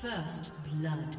First blood.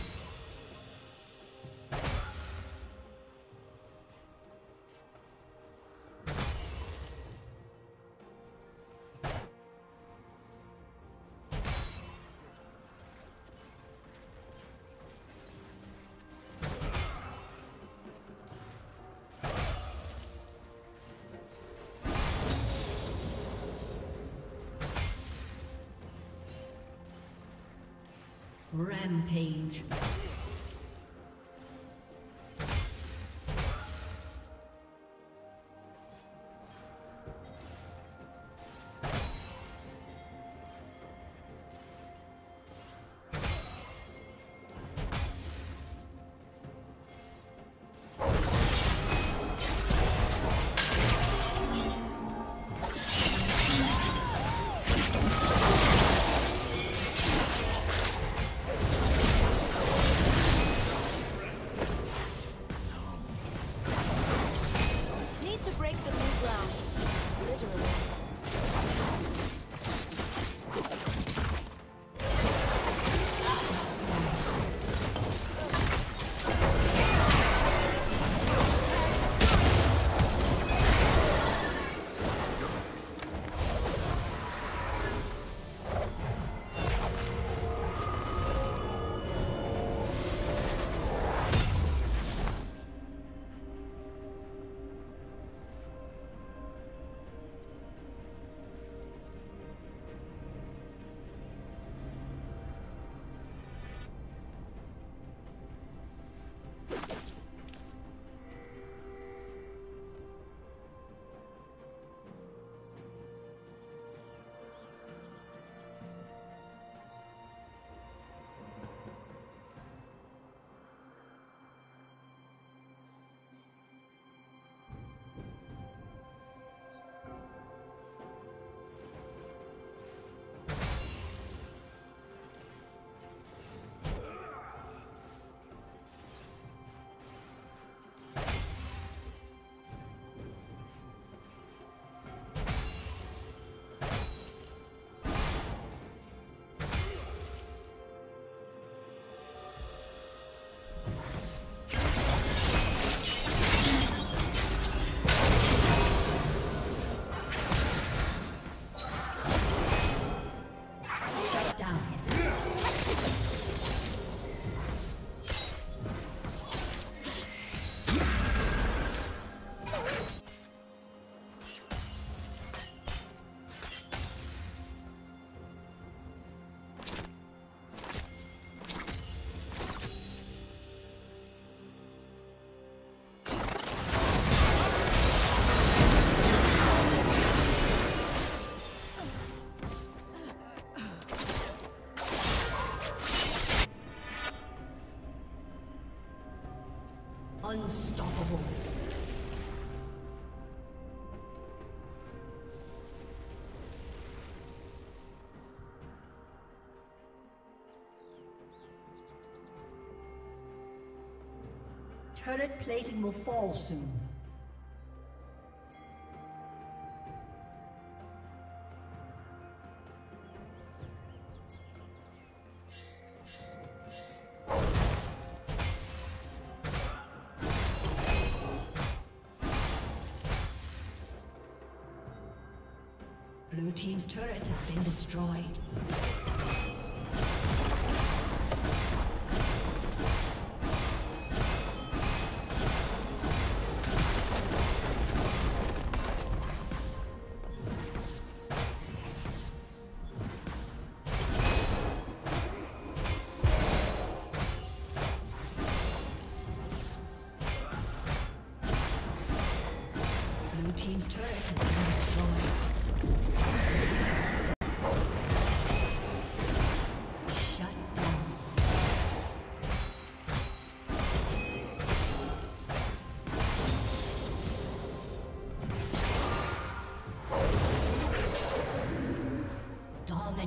Rampage. Unstoppable. Turret plating will fall soon. Blue team's turret has been destroyed.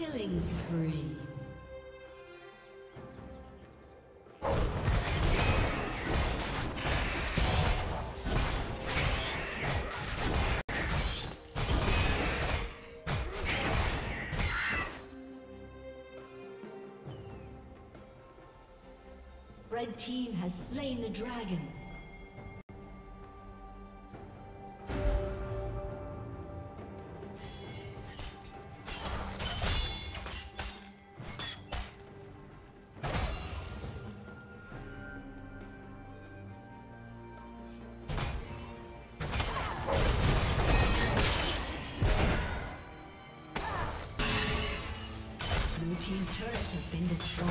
Killing spree. Red team has slain the dragon. Blue team's turret has been destroyed.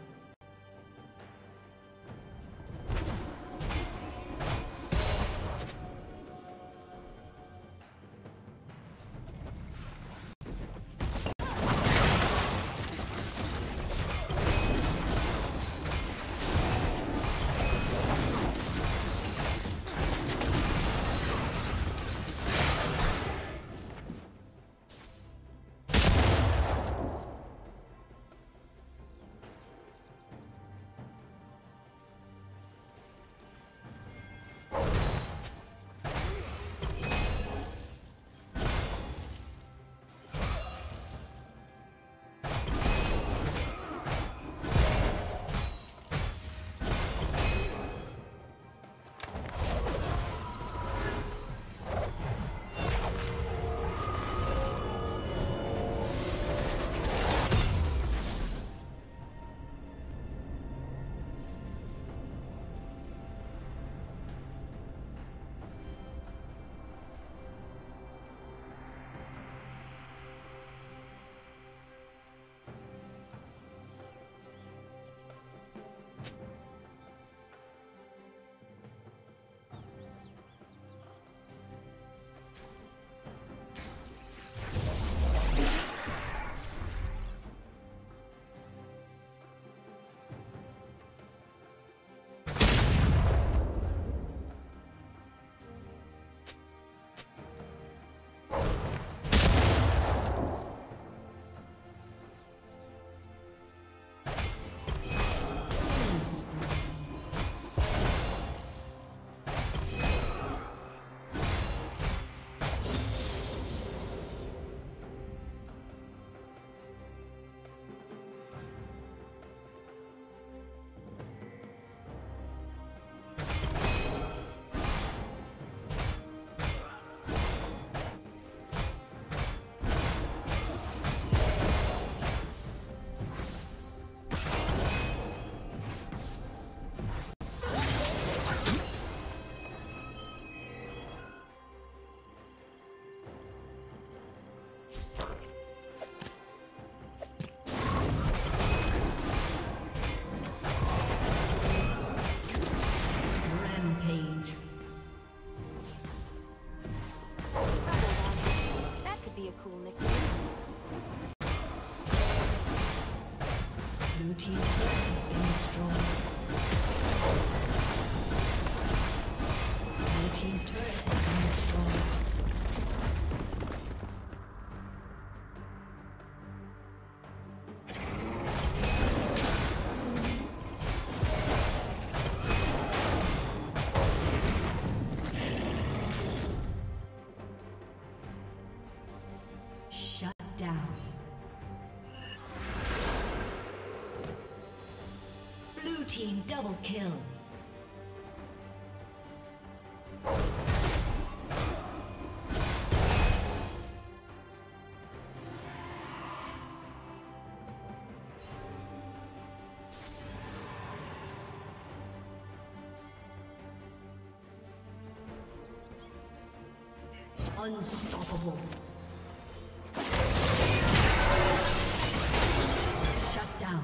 Shut down. Blue team double kill. Unstoppable. Shut down.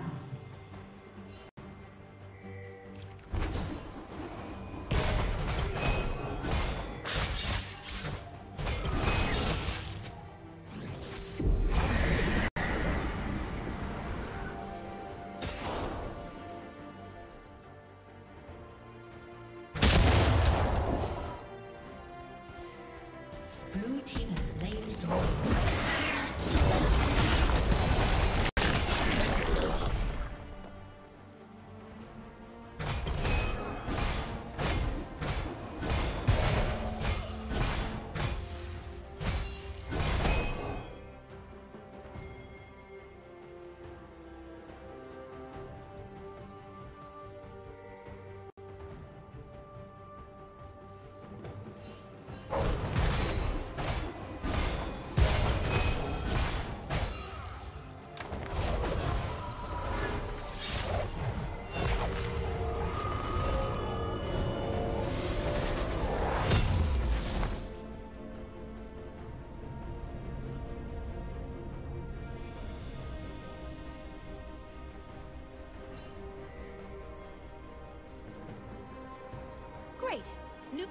Great. Nope.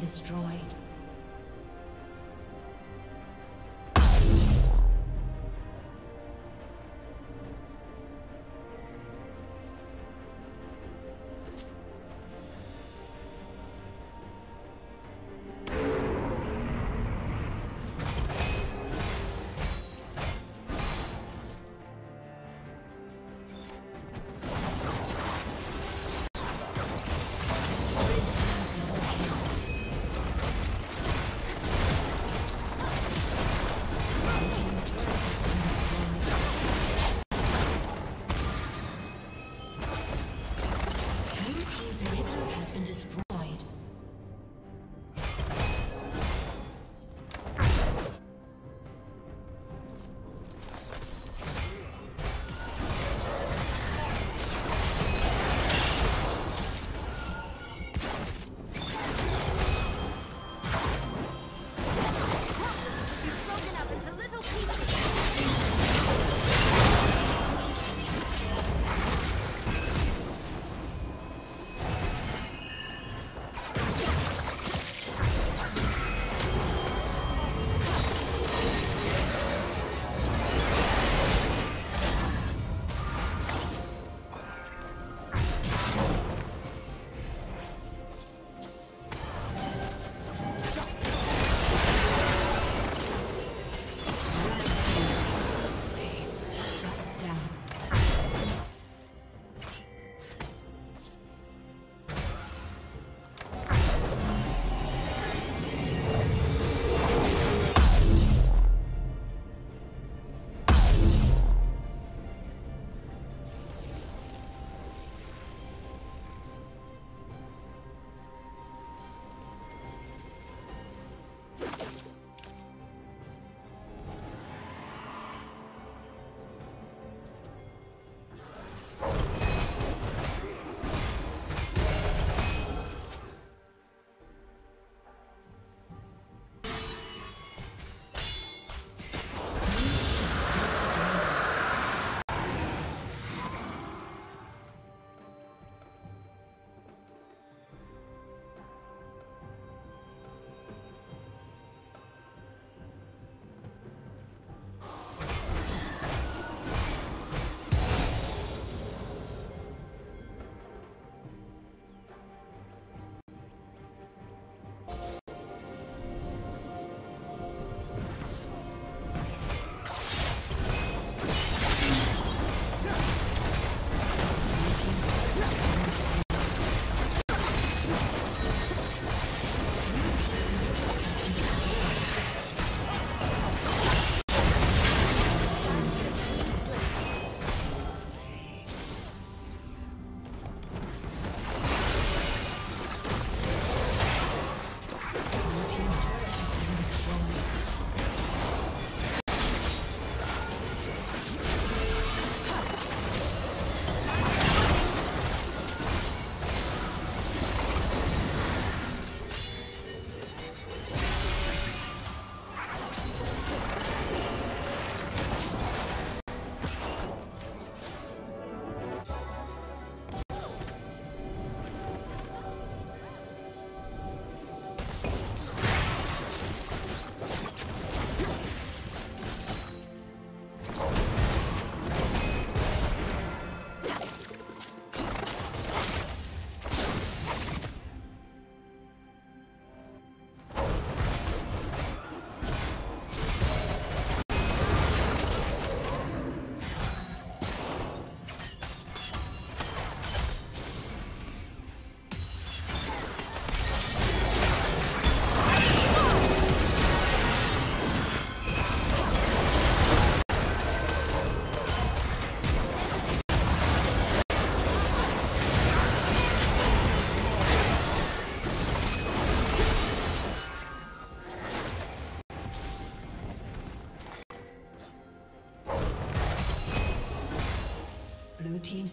Destroyed. Blue team's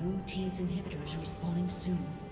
Blue team's inhibitors respawning soon.